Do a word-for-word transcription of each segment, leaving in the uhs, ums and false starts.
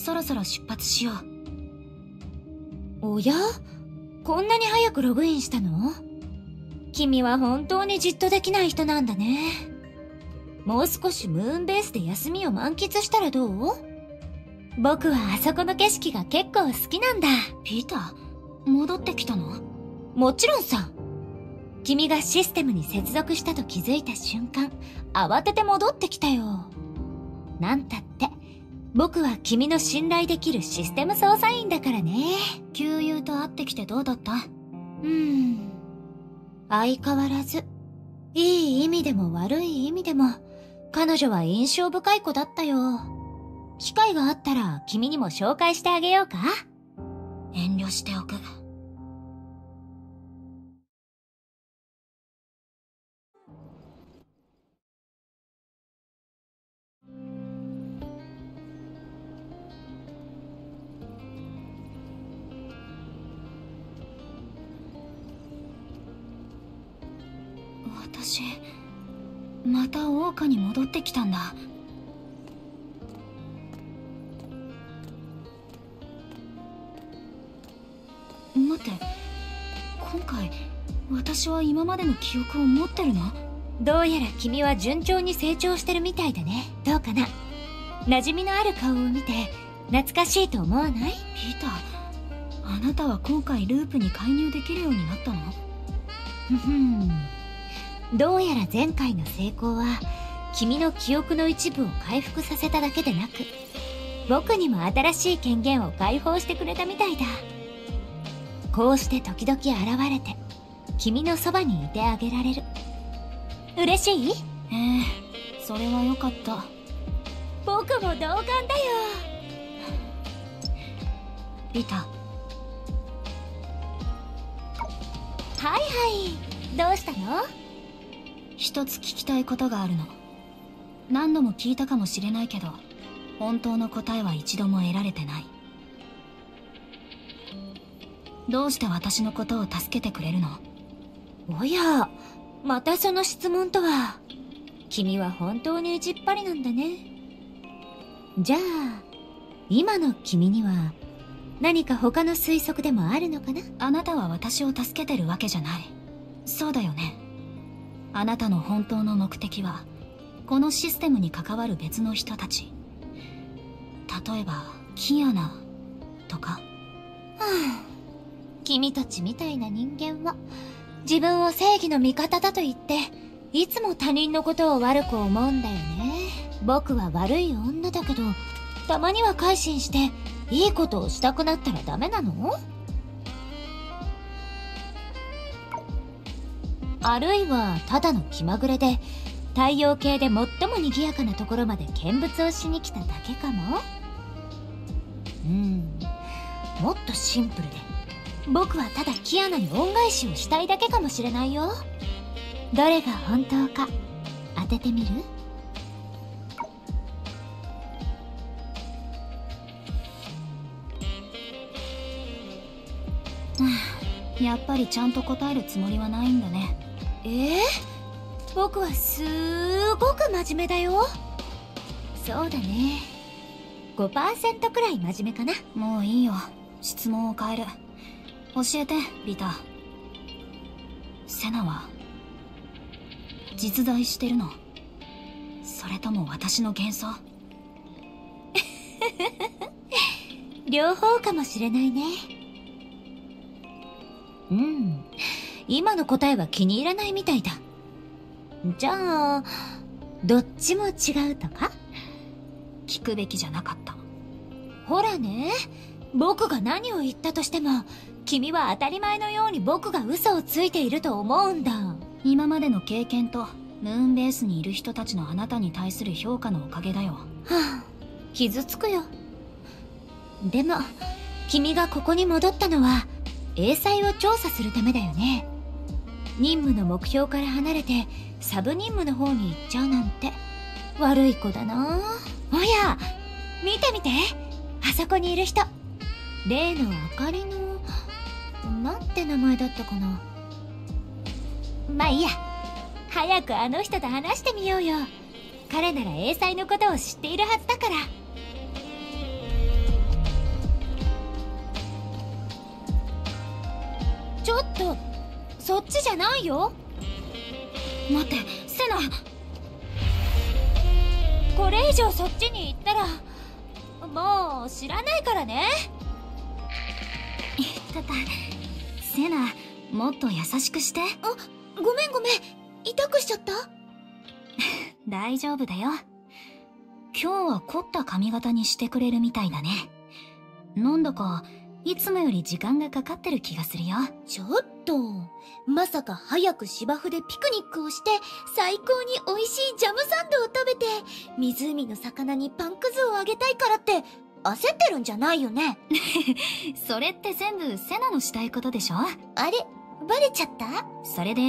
そろそろ出発しよう。おや？こんなに早くログインしたの？君は本当にじっとできない人なんだね。もう少しムーンベースで休みを満喫したらどう？僕はあそこの景色が結構好きなんだ。ピーター、戻ってきたの？もちろんさ。君がシステムに接続したと気づいた瞬間、慌てて戻ってきたよ。なんたって、僕は君の信頼できるシステム操作員だからね。旧友と会ってきてどうだった？うーん。相変わらず、いい意味でも悪い意味でも、彼女は印象深い子だったよ。機会があったら君にも紹介してあげようか？遠慮しておく。私、また桜花に戻ってきたんだ。待って、今回私は今までの記憶を持ってるの？どうやら君は順調に成長してるみたいだね。どうかな？馴染みのある顔を見て懐かしいと思わない？ピーター、あなたは今回ループに介入できるようになったの？ふふん。どうやら前回の成功は君の記憶の一部を回復させただけでなく、僕にも新しい権限を解放してくれたみたいだ。こうして時々現れて君のそばにいてあげられる。嬉しい？ええ、それはよかった。僕も同感だよ。リタ。はいはい、どうしたの？一つ聞きたいことがあるの。何度も聞いたかもしれないけど、本当の答えは一度も得られてない。どうして私のことを助けてくれるの？おや、またその質問とは。君は本当に意地っ張りなんだね。じゃあ、今の君には何か他の推測でもあるのかな？あなたは私を助けてるわけじゃない。そうだよね。あなたの本当の目的は、このシステムに関わる別の人たち。例えば、キアナとか。はあ。君たちみたいな人間は自分を正義の味方だと言って、いつも他人のことを悪く思うんだよね。僕は悪い女だけど、たまには改心していいことをしたくなったらダメなの？あるいはただの気まぐれで、太陽系で最も賑やかなところまで見物をしに来ただけかも。うん、もっとシンプルで、僕はただキアナに恩返しをしたいだけかもしれないよ。どれが本当か当ててみる？やっぱりちゃんと答えるつもりはないんだね。ええ？僕はすーごく真面目だよ。そうだね。ごパーセント くらい真面目かな。もういいよ。質問を変える。教えて、ビタ。セナは実在してるの？それとも私の幻想？両方かもしれないね。うん。今の答えは気に入らないみたいだ。じゃあ、どっちも違うとか？聞くべきじゃなかった。ほらね、僕が何を言ったとしても、君は当たり前のように僕が嘘をついていると思うんだ。今までの経験とムーンベースにいる人たちのあなたに対する評価のおかげだよ。はあ、傷つくよ。でも君がここに戻ったのは英才を調査するためだよね。任務の目標から離れてサブ任務の方に行っちゃうなんて、悪い子だな。おや、見て見て、あそこにいる人。例のあかりのなんて名前だったかな。まあいいや、早くあの人と話してみようよ。彼なら英才のことを知っているはずだから。ちょっとそっちじゃないよ。待ってセナ、これ以上そっちに行ったらもう知らないからね。ただセナ、もっと優しくして。あ、ごめんごめん、痛くしちゃった？大丈夫だよ。今日は凝った髪型にしてくれるみたいだね。なんだかいつもより時間がかかってる気がするよ。ちょっと、まさか早く芝生でピクニックをして最高に美味しいジャムサンドを食べて湖の魚にパンくずをあげたいからって焦ってるんじゃないよね。それって全部セナのしたいことでしょ。あれ、バレちゃった？それで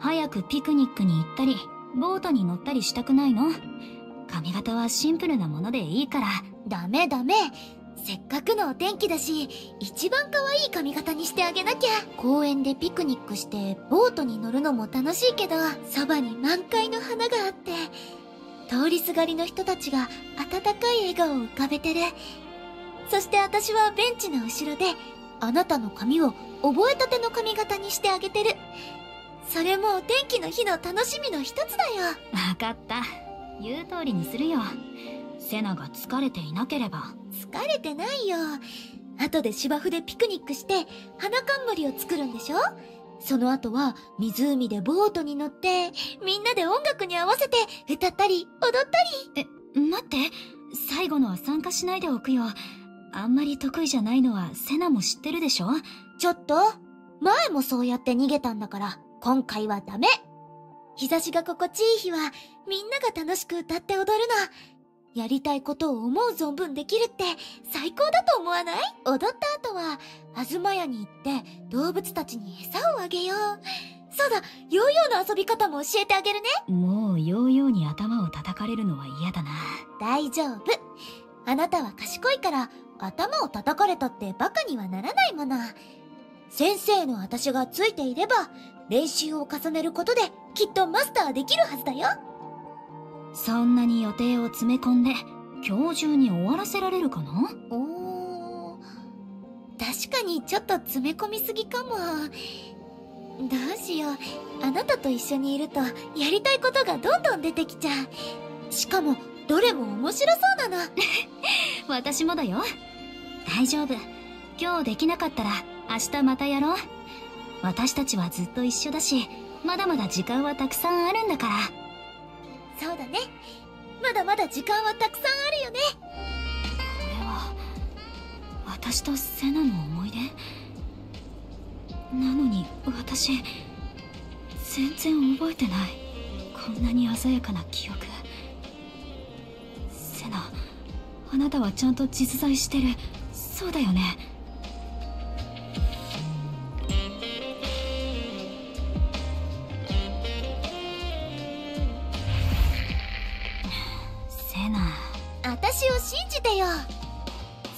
早くピクニックに行ったりボートに乗ったりしたくないの？髪型はシンプルなものでいいから。ダメダメ、せっかくのお天気だし一番可愛い髪型にしてあげなきゃ。公園でピクニックしてボートに乗るのも楽しいけど、そばに満開の花があって通りすがりの人たちが温かい笑顔を浮かべてる。そして私はベンチの後ろであなたの髪を覚えたての髪型にしてあげてる。それもお天気の日の楽しみの一つだよ。わかった、言う通りにするよ。セナが疲れていなければ。疲れてないよ。後で芝生でピクニックして花冠を作るんでしょ。その後は湖でボートに乗ってみんなで音楽に合わせて歌ったり踊ったり。え、待って、最後のは参加しないでおくよ。あんまり得意じゃないのはセナも知ってるでしょ。ちょっと、前もそうやって逃げたんだから今回はダメ。日差しが心地いい日はみんなが楽しく歌って踊るの。やりたいことを思う存分できるって最高だと思わない？踊った後はあずまやに行って動物たちに餌をあげよう。そうだ、ヨーヨーの遊び方も教えてあげるね。もうヨーヨーに頭を叩かれるのは嫌だな。大丈夫、あなたは賢いから頭を叩かれたってバカにはならないもの。先生の私がついていれば練習を重ねることできっとマスターできるはずだよ。そんなに予定を詰め込んで今日中に終わらせられるかな？おー、確かにちょっと詰め込みすぎかも。どうしよう、あなたと一緒にいるとやりたいことがどんどん出てきちゃう。しかもどれも面白そうなの。私もだよ。大丈夫、今日できなかったら明日またやろう。私たちはずっと一緒だしまだまだ時間はたくさんあるんだから。そうだね、まだまだ時間はたくさんあるよね。これは私とセナの思い出なのに、私全然覚えてない。こんなに鮮やかな記憶。セナ、あなたはちゃんと実在してる。そうだよね。私を信じてよ。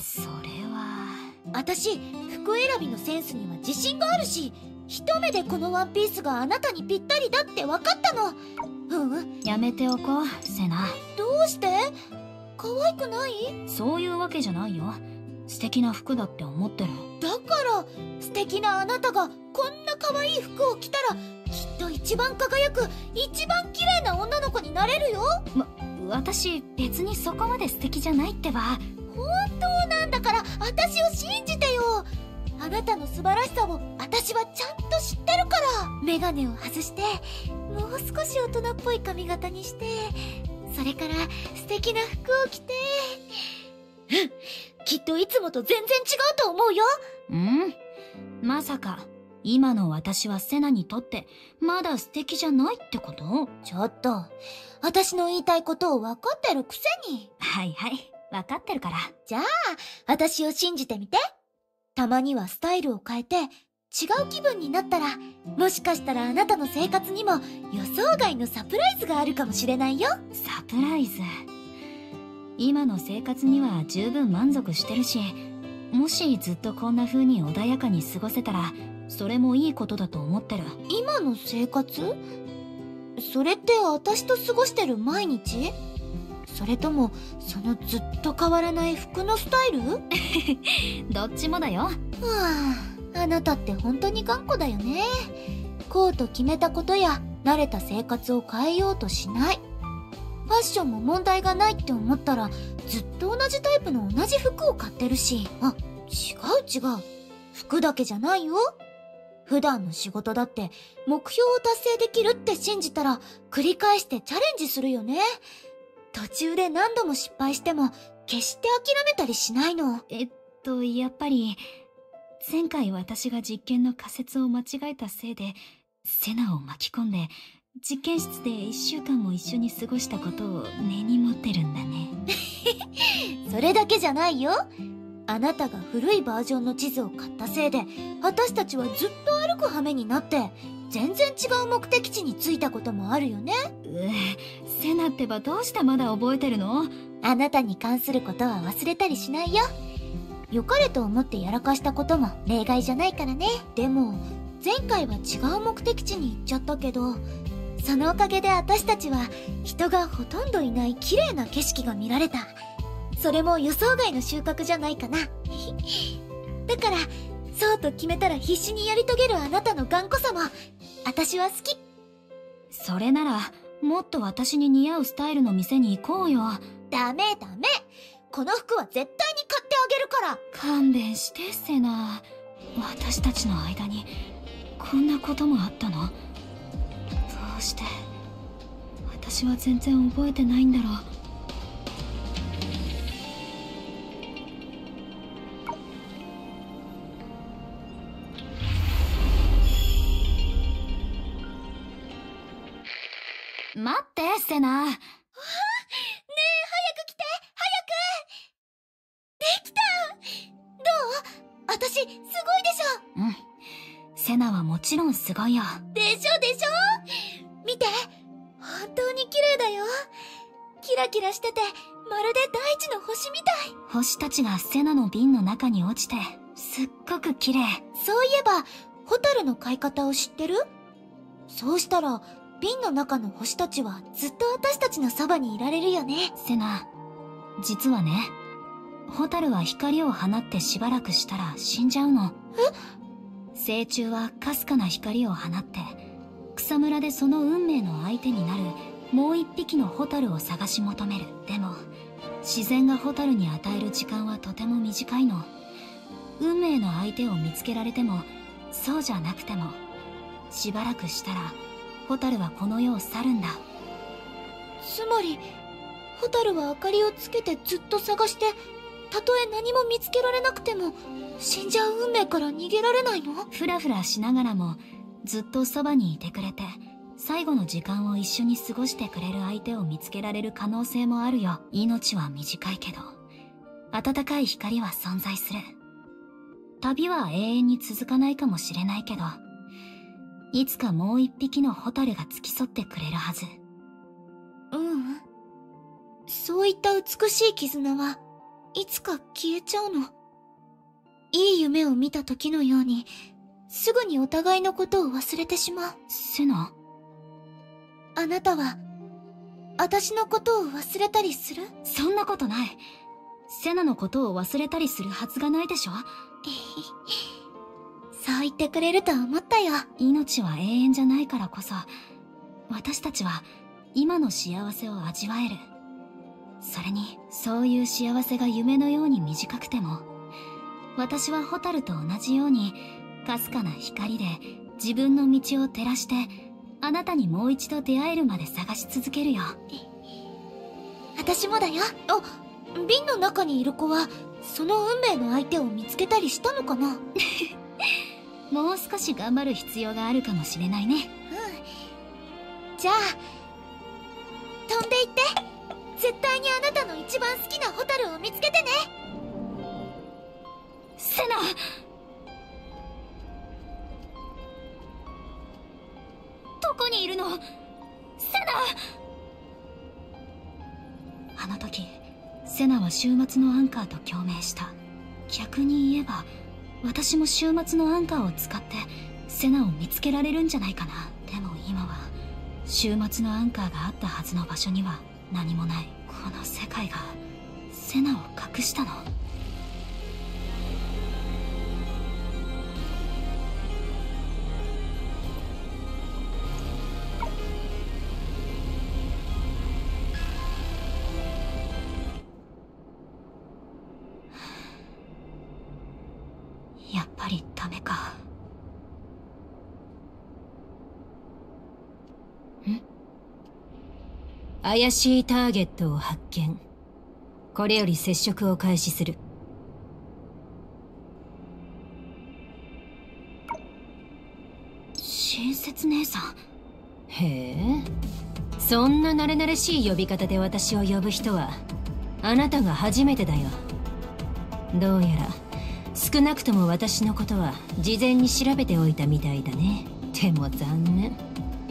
それは私、服選びのセンスには自信があるし一目でこのワンピースがあなたにぴったりだって分かったの。ううん、やめておこうセナ。どうして？可愛くない？そういうわけじゃないよ。素敵な服だって思ってる。だから素敵なあなたがこんな可愛い服を着たらきっと一番輝く一番綺麗な女の子になれるよ。ま私別にそこまで素敵じゃないってば。本当なんだから、私を信じてよ。あなたの素晴らしさを私はちゃんと知ってるから。メガネを外してもう少し大人っぽい髪型にして、それから素敵な服を着て。うん、きっといつもと全然違うと思うよ。うん、まさか今の私はセナにとってまだ素敵じゃないってこと？ちょっと、私の言いたいことを分かってるくせに。はいはい、分かってるから。じゃあ私を信じてみて。たまにはスタイルを変えて違う気分になったら、もしかしたらあなたの生活にも予想外のサプライズがあるかもしれないよ。サプライズ？今の生活には十分満足してるし、もしずっとこんな風に穏やかに過ごせたらそれもいいことだと思ってる。今の生活？それって私と過ごしてる毎日？それともそのずっと変わらない服のスタイル？どっちもだよ。はあ。あなたって本当に頑固だよね。こうと決めたことや慣れた生活を変えようとしない。ファッションも問題がないって思ったらずっと同じタイプの同じ服を買ってるし、あ、違う違う、服だけじゃないよ。普段の仕事だって目標を達成できるって信じたら繰り返してチャレンジするよね。途中で何度も失敗しても決して諦めたりしないの。えっと、やっぱり前回私が実験の仮説を間違えたせいでセナを巻き込んで実験室でいっしゅうかんも一緒に過ごしたことを根に持ってるんだね。それだけじゃないよ。あなたが古いバージョンの地図を買ったせいで私たちはずっと歩く羽目になって全然違う目的地に着いたこともあるよね。うえ、セナってばどうしてまだ覚えてるの？あなたに関することは忘れたりしないよ。良かれと思ってやらかしたことも例外じゃないからね。でも前回は違う目的地に行っちゃったけど、そのおかげで私たちは人がほとんどいない綺麗な景色が見られた。それも予想外の収穫じゃないかな。だからそうと決めたら必死にやり遂げるあなたの頑固さも私は好き。それならもっと私に似合うスタイルの店に行こうよ。ダメダメ、この服は絶対に買ってあげるから。勘弁してセナ。私たちの間にこんなこともあったの？どうして私は全然覚えてないんだろう。待ってセナ。わあ、ねえ早く来て、早く。できた。どう？私すごいでしょ。うん、セナはもちろんすごいよ。でしょでしょ。見て、本当に綺麗だよ。キラキラしててまるで大地の星みたい。星たちがセナの瓶の中に落ちてすっごく綺麗。そういえばホタルの飼い方を知ってる？そうしたら瓶の中の星たちはずっと私たちのそばにいられるよね。セナ、実はね、ホタルは光を放ってしばらくしたら死んじゃうの。え？成虫はかすかな光を放って草むらでその運命の相手になるもう一匹のホタルを探し求める。でも自然がホタルに与える時間はとても短いの。運命の相手を見つけられてもそうじゃなくてもしばらくしたらホタルはこの世を去るんだ。つまりホタルは明かりをつけてずっと探して、たとえ何も見つけられなくても死んじゃう運命から逃げられないの？フラフラしながらもずっとそばにいてくれて最後の時間を一緒に過ごしてくれる相手を見つけられる可能性もあるよ。命は短いけど温かい光は存在する。旅は永遠に続かないかもしれないけどいつかもう一匹のホタルが付き添ってくれるはず。ううん。そういった美しい絆はいつか消えちゃうの。いい夢を見た時のようにすぐにお互いのことを忘れてしまう。セナ？あなたは私のことを忘れたりする？そんなことない。セナのことを忘れたりするはずがないでしょ。そう言ってくれると思ったよ。命は永遠じゃないからこそ私たちは今の幸せを味わえる。それにそういう幸せが夢のように短くても私はホタルと同じようにかすかな光で自分の道を照らしてあなたにもう一度出会えるまで探し続けるよ。私もだよ。あ、瓶の中にいる子はその運命の相手を見つけたりしたのかな？もう少し頑張る必要があるかもしれないね。うん。じゃあ飛んでいって絶対にあなたの一番好きなホタルを見つけてね。セナ。どこにいるの？セナ。あの時セナは週末のアンカーと共鳴した。逆に言えば私も週末のアンカーを使ってセナを見つけられるんじゃないかな。でも今は週末のアンカーがあったはずの場所には何もない。この世界がセナを隠したの。やっぱりダメか。ん？怪しいターゲットを発見。これより接触を開始する。親切姉さん。へえ、そんな慣れ慣れしい呼び方で私を呼ぶ人はあなたが初めてだよ。どうやら少なくとも私のことは事前に調べておいたみたいだね。でも残念、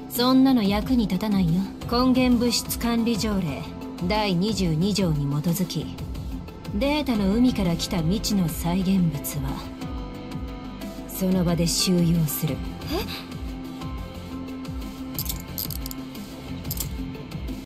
そんなの役に立たないよ。根源物質管理条例だいにじゅうにじょうに基づき、データの海から来た未知の再現物はその場で収容する。えっ？